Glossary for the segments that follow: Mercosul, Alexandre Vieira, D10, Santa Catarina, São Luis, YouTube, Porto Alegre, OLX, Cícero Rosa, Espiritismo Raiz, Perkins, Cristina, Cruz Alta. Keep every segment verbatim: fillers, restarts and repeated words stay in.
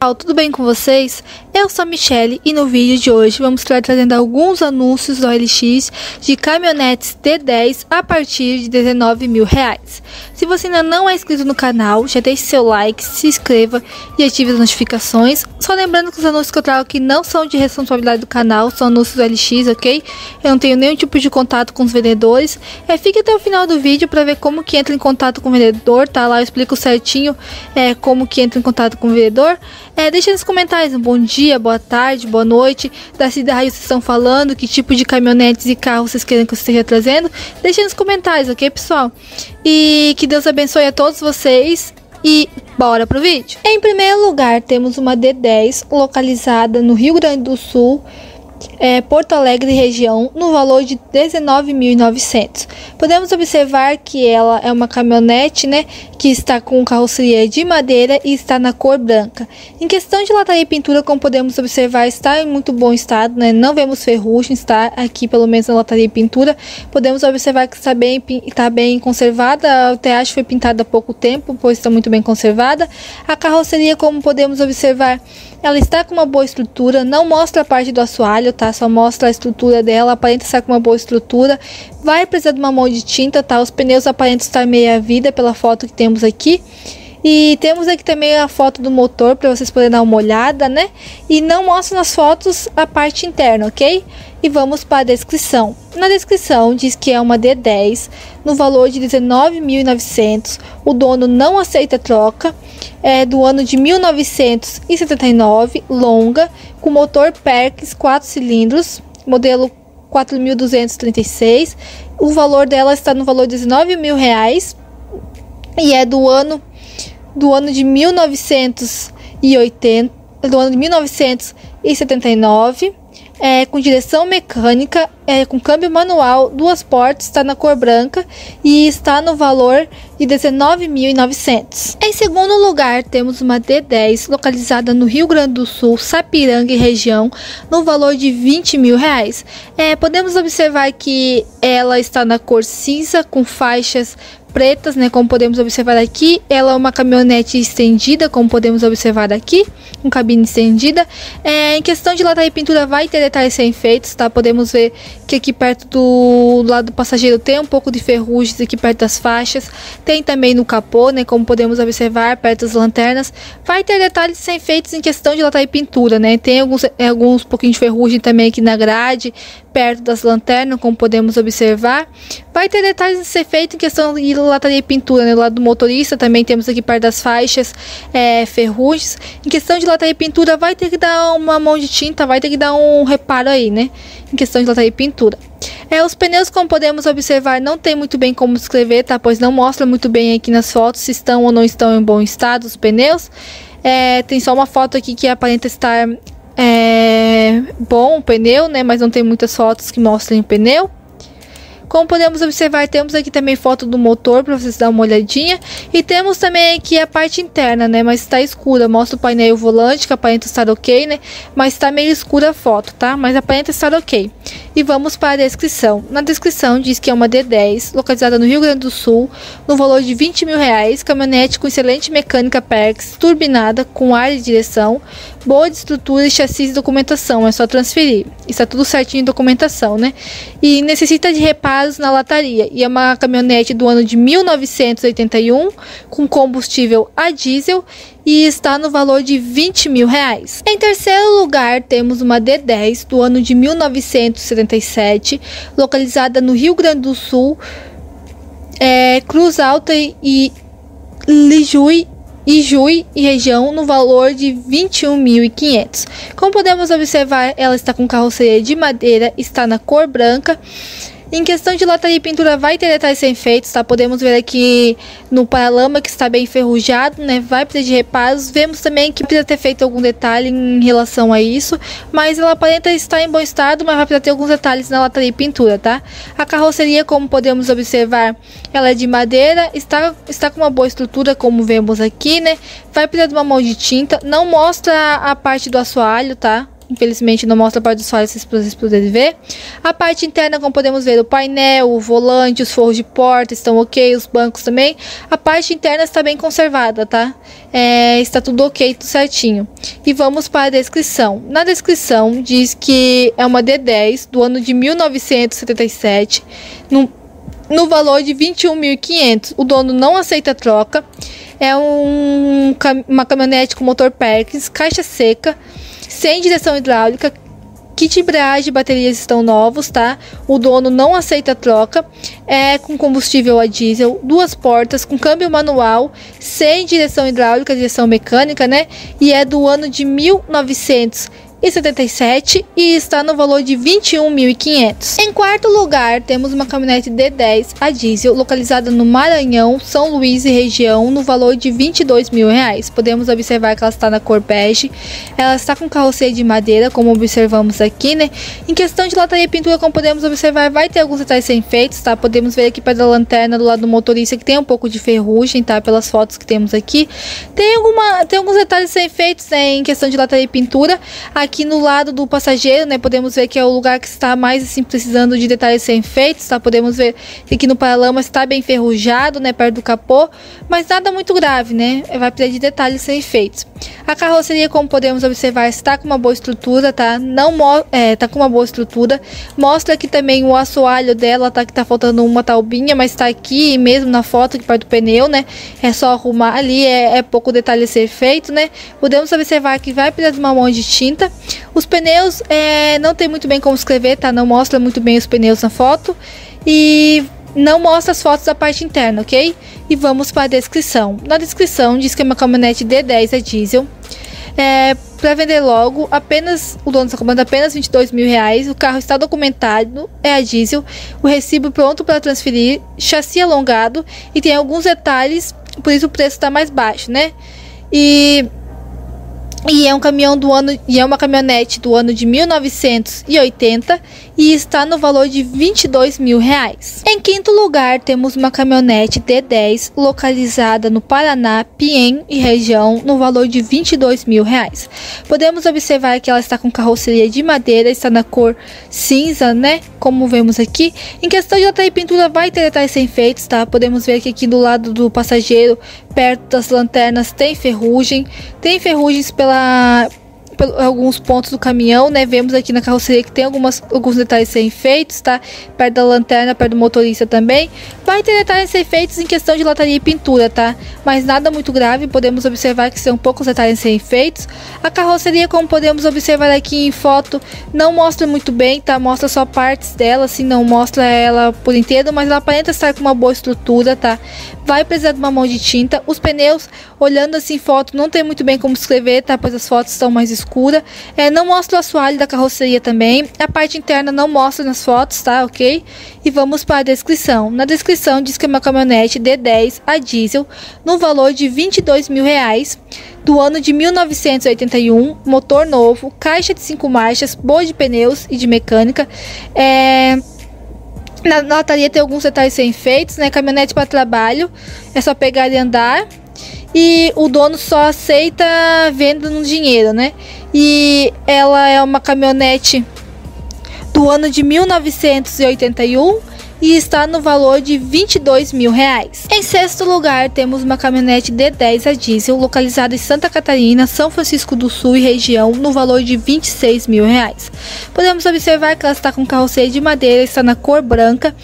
Olá, tudo bem com vocês? Eu sou a Michelle e no vídeo de hoje vamos estar trazendo alguns anúncios da O L X de caminhonetes D dez a partir de dezenove mil reais. Se você ainda não é inscrito no canal, já deixe seu like, se inscreva e ative as notificações. Só lembrando que os anúncios que eu trago aqui não são de responsabilidade do canal, são anúncios do O L X, ok? Eu não tenho nenhum tipo de contato com os vendedores. É, fique até o final do vídeo para ver como que entra em contato com o vendedor, tá? Lá eu explico certinho é, como que entra em contato com o vendedor. É, deixa nos comentários um bom dia, boa tarde, boa noite, da cidade que vocês estão falando, que tipo de caminhonetes e carros vocês querem que eu esteja trazendo. Deixa nos comentários, ok, pessoal? E que Deus abençoe a todos vocês e bora pro vídeo. Em primeiro lugar, temos uma D dez localizada no Rio Grande do Sul, é, Porto Alegre região, no valor de dezenove mil e novecentos. Podemos observar que ela é uma caminhonete, né, que está com carroceria de madeira e está na cor branca. Em questão de lataria e pintura, como podemos observar, está em muito bom estado, né? Não vemos ferrugem, está aqui pelo menos na lataria e pintura. Podemos observar que está bem, está bem conservada, até acho que foi pintada há pouco tempo, pois está muito bem conservada. A carroceria, como podemos observar, ela está com uma boa estrutura, não mostra a parte do assoalho, tá? Só mostra a estrutura dela, aparenta estar com uma boa estrutura. Vai precisar de uma mão de tinta, tá? Os pneus aparentam estar meia vida pela foto que tem aqui, e temos aqui também a foto do motor para vocês poderem dar uma olhada, né? E não mostra nas fotos a parte interna, ok? E vamos para a descrição. Na descrição diz que é uma D dez no valor de dezenove mil e novecentos. O dono não aceita troca. É do ano de mil novecentos e setenta e nove, longa, com motor Perkins quatro cilindros, modelo quatro mil duzentos e trinta e seis. O valor dela está no valor de dezenove mil reais. E é do ano do ano de mil novecentos e oitenta, do ano de mil novecentos e setenta e nove, é com direção mecânica, é com câmbio manual, duas portas, está na cor branca e está no valor de dezenove mil e novecentos. Em segundo lugar, temos uma D dez localizada no Rio Grande do Sul, Sapiranga e região, no valor de vinte mil reais. É, podemos observar que ela está na cor cinza com faixas pretas, né? Como podemos observar aqui, ela é uma caminhonete estendida, como podemos observar aqui, com cabine estendida. É, em questão de lataria e pintura, vai ter detalhes sem feitos, tá? Podemos ver que aqui perto do, do lado do passageiro tem um pouco de ferrugens aqui perto das faixas, tem também no capô, né? Como podemos observar perto das lanternas, vai ter detalhes sem feitos em questão de lataria e pintura, né? Tem alguns alguns pouquinho de ferrugem também aqui na grade, perto das lanternas, como podemos observar. Vai ter detalhes a ser feito em questão de lataria e pintura, né? Do lado do motorista também temos aqui perto das faixas, é, ferrugens. Em questão de lataria e pintura, vai ter que dar uma mão de tinta, vai ter que dar um reparo aí, né? Em questão de lataria e pintura. É, os pneus, como podemos observar, não tem muito bem como descrever, tá? Pois não mostra muito bem aqui nas fotos se estão ou não estão em bom estado os pneus. É, tem só uma foto aqui que aparenta estar é, bom o pneu, né? Mas não tem muitas fotos que mostrem o pneu. Como podemos observar, temos aqui também foto do motor para vocês dar uma olhadinha. E temos também aqui a parte interna, né? Mas está escura. Mostra o painel e o volante, que aparenta estar ok, né? Mas está meio escura a foto, tá? Mas aparenta estar ok. E vamos para a descrição. Na descrição diz que é uma D dez, localizada no Rio Grande do Sul, no valor de vinte mil reais. Caminhonete com excelente mecânica Perkins, turbinada, com ar de direção, boa de estrutura e chassi e documentação. É só transferir. Está tudo certinho em documentação, né? E necessita de reparo na lataria, e é uma caminhonete do ano de mil novecentos e oitenta e um com combustível a diesel e está no valor de vinte mil reais. Em terceiro lugar, temos uma D dez do ano de mil novecentos e setenta e sete, localizada no Rio Grande do Sul, é, Cruz Alta e Lijuí e Juí e região, no valor de vinte e um mil e quinhentos. Como podemos observar, ela está com carroceria de madeira, está na cor branca. Em questão de lataria e pintura, vai ter detalhes sem feitos, tá? Podemos ver aqui no paralama que está bem enferrujado, né? Vai precisar de reparos. Vemos também que precisa ter feito algum detalhe em relação a isso, mas ela aparenta estar em bom estado, mas vai precisar ter alguns detalhes na lataria e pintura, tá? A carroceria, como podemos observar, ela é de madeira, está, está com uma boa estrutura, como vemos aqui, né? Vai precisar de uma mão de tinta, não mostra a parte do assoalho, tá? Infelizmente não mostra a parte dos faróis para vocês poderem ver. A parte interna, como podemos ver, o painel, o volante, os forros de porta estão ok, os bancos também. A parte interna está bem conservada, tá? É, está tudo ok, tudo certinho. E vamos para a descrição. Na descrição diz que é uma D dez do ano de mil novecentos e setenta e sete, no, no valor de vinte e um mil e quinhentos. O dono não aceita a troca. É um, uma caminhonete com motor Perkins, caixa seca, sem direção hidráulica, kit embreagem e baterias estão novos, tá? O dono não aceita a troca, é com combustível a diesel, duas portas, com câmbio manual, sem direção hidráulica, direção mecânica, né? E é do ano de mil novecentos e setenta e sete e está no valor de vinte e um mil e quinhentos. Em quarto lugar, temos uma caminhonete D dez a diesel localizada no Maranhão, São Luís e região, no valor de vinte e dois mil reais. Podemos observar que ela está na cor bege, ela está com carroceria de madeira, como observamos aqui, né? Em questão de lataria e pintura, como podemos observar, vai ter alguns detalhes sem feitos, tá? Podemos ver aqui perto da lanterna do lado do motorista que tem um pouco de ferrugem, tá? Pelas fotos que temos aqui, tem alguma, tem alguns detalhes sem feitos, né? Em questão de lataria e pintura. Aqui no lado do passageiro, né, podemos ver que é o lugar que está mais assim precisando de detalhes sem feitos, tá? Podemos ver que aqui no paralama está bem enferrujado, né, perto do capô, mas nada muito grave, né? Vai precisar de detalhes sem feitos. A carroceria, como podemos observar, está com uma boa estrutura, tá? Não é, tá com uma boa estrutura. Mostra aqui também o assoalho dela, tá? Que tá faltando uma taubinha, mas tá aqui mesmo na foto aqui perto do pneu, né? É só arrumar ali, é, é pouco detalhe a ser feito, né? Podemos observar que vai precisar de uma mão de tinta. Os pneus é, não tem muito bem como escrever, tá? Não mostra muito bem os pneus na foto e não mostra as fotos da parte interna, ok? E vamos para a descrição. Na descrição diz que é uma caminhonete D dez a diesel, é, para vender logo, apenas o dono está cobrando apenas vinte e dois mil reais. O carro está documentado, é a diesel, o recibo pronto para transferir, chassi alongado e tem alguns detalhes, por isso o preço está mais baixo, né? E E é um caminhão do ano, e é uma caminhonete do ano de mil novecentos e oitenta e está no valor de vinte e dois mil reais. Em quinto lugar, temos uma caminhonete D dez localizada no Paraná, Piem e região, no valor de vinte e dois mil reais. Podemos observar que ela está com carroceria de madeira, está na cor cinza, né? Como vemos aqui. Em questão de lataria e pintura, vai ter detalhes sem feitos, tá? Podemos ver que aqui do lado do passageiro, perto das lanternas, tem ferrugem, tem ferrugens pela, pela alguns pontos do caminhão, né? Vemos aqui na carroceria que tem algumas, alguns detalhes sem feitos, tá? Perto da lanterna, perto do motorista também. Vai ter detalhes sem feitos em questão de lataria e pintura, tá? Mas nada muito grave, podemos observar que são poucos detalhes sem feitos. A carroceria, como podemos observar aqui em foto, não mostra muito bem, tá? Mostra só partes dela, assim, não mostra ela por inteiro, mas ela aparenta estar com uma boa estrutura, tá? Vai precisar de uma mão de tinta. Os pneus, olhando assim foto, não tem muito bem como escrever, tá? Pois as fotos estão mais escuras. É, não mostra o assoalho da carroceria também. A parte interna não mostra nas fotos, tá? Ok? E vamos para a descrição. Na descrição diz que é uma caminhonete D dez a diesel, no valor de vinte e dois mil reais, do ano de mil novecentos e oitenta e um, motor novo, caixa de cinco marchas, boa de pneus e de mecânica. É... Na lataria tem alguns detalhes sem feitos, né? Caminhonete para trabalho, é só pegar e andar. E o dono só aceita venda no dinheiro, né? E ela é uma caminhonete do ano de mil novecentos e oitenta e um e está no valor de vinte e dois mil reais. Em sexto lugar, temos uma caminhonete D dez a diesel localizada em Santa Catarina, São Francisco do Sul e região, no valor de vinte e seis mil reais. Podemos observar que ela está com carroceria de madeira, está na cor branca.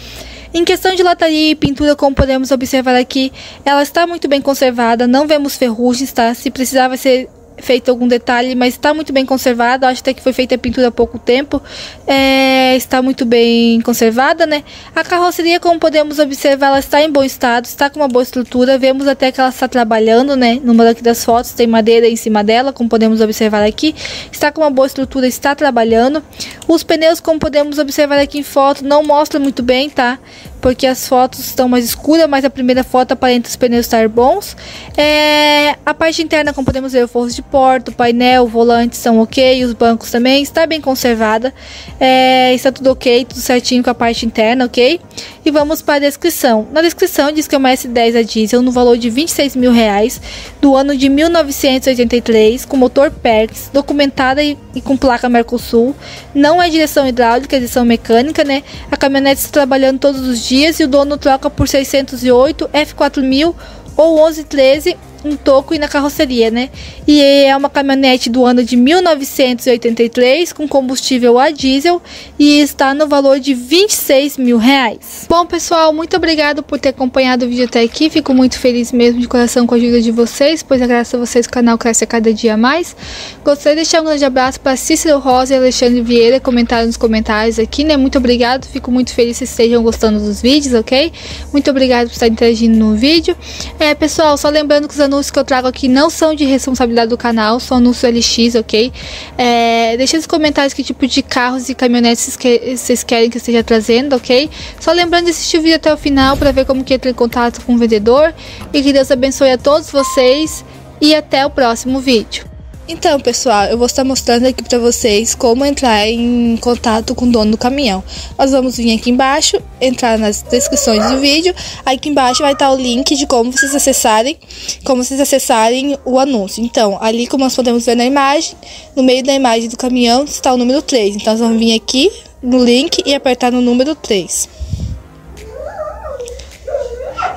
Em questão de lataria e pintura, como podemos observar aqui, ela está muito bem conservada, não vemos ferrugens, tá? Se precisar vai ser feito algum detalhe, mas está muito bem conservada. Acho até que foi feita a pintura há pouco tempo, é, está muito bem conservada, né? A carroceria, como podemos observar, ela está em bom estado, está com uma boa estrutura. Vemos até que ela está trabalhando, né? No banco das fotos tem madeira em cima dela, como podemos observar aqui, está com uma boa estrutura, está trabalhando. Os pneus, como podemos observar aqui em foto, não mostra muito bem, tá? Porque as fotos estão mais escuras, mas a primeira foto aparenta os pneus estar bons. É, a parte interna, como podemos ver, o forro de porta, o painel, o volante estão ok, os bancos também, está bem conservada. É, está tudo ok, tudo certinho com a parte interna, ok? E vamos para a descrição. Na descrição diz que é uma S dez a diesel no valor de vinte e seis mil reais, do ano de mil novecentos e oitenta e três, com motor Perkins, documentada e, e com placa Mercosul. Não é direção hidráulica, é direção mecânica, né? A caminhonete está trabalhando todos os dias e o dono troca por seiscentos e oito, F quatro mil ou onze treze. Um toco e na carroceria, né? E é uma caminhonete do ano de mil novecentos e oitenta e três com combustível a diesel e está no valor de vinte e seis mil reais. Bom, pessoal, muito obrigado por ter acompanhado o vídeo até aqui. Fico muito feliz mesmo de coração com a ajuda de vocês, pois é graças a vocês o canal cresce a cada dia a mais. Gostaria de deixar um grande abraço para Cícero Rosa e Alexandre Vieira, comentaram nos comentários aqui, né? Muito obrigado, fico muito feliz que estejam gostando dos vídeos, ok? Muito obrigado por estar interagindo no vídeo. É, pessoal, só lembrando que os anúncios que eu trago aqui não são de responsabilidade do canal, são anúncios O L X, ok? É, deixa nos comentários que tipo de carros e caminhonetes que vocês querem que eu esteja trazendo, ok? Só lembrando de assistir o vídeo até o final para ver como que entra em contato com o vendedor. E que Deus abençoe a todos vocês e até o próximo vídeo. Então, pessoal, eu vou estar mostrando aqui para vocês como entrar em contato com o dono do caminhão. Nós vamos vir aqui embaixo, entrar nas descrições do vídeo. Aqui embaixo vai estar o link de como vocês acessarem, como vocês acessarem o anúncio. Então, ali como nós podemos ver na imagem, no meio da imagem do caminhão está o número três. Então, nós vamos vir aqui no link e apertar no número três.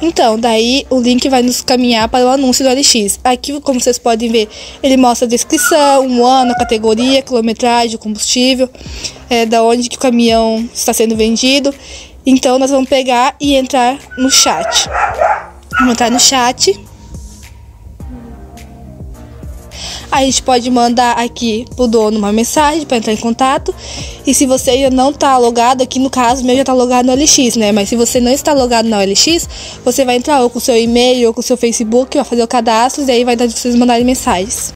Então, daí o link vai nos caminhar para o anúncio do O L X. Aqui, como vocês podem ver, ele mostra a descrição, o ano, a categoria, a quilometragem, o combustível, é, da onde que o caminhão está sendo vendido. Então, nós vamos pegar e entrar no chat. Vamos entrar no chat. A gente pode mandar aqui pro dono uma mensagem para entrar em contato. E se você ainda não tá logado, aqui no caso meu já tá logado na O L X, né? Mas se você não está logado na O L X, você vai entrar ou com o seu e-mail ou com o seu Facebook, vai fazer o cadastro e aí vai dar de vocês mandarem mensagens.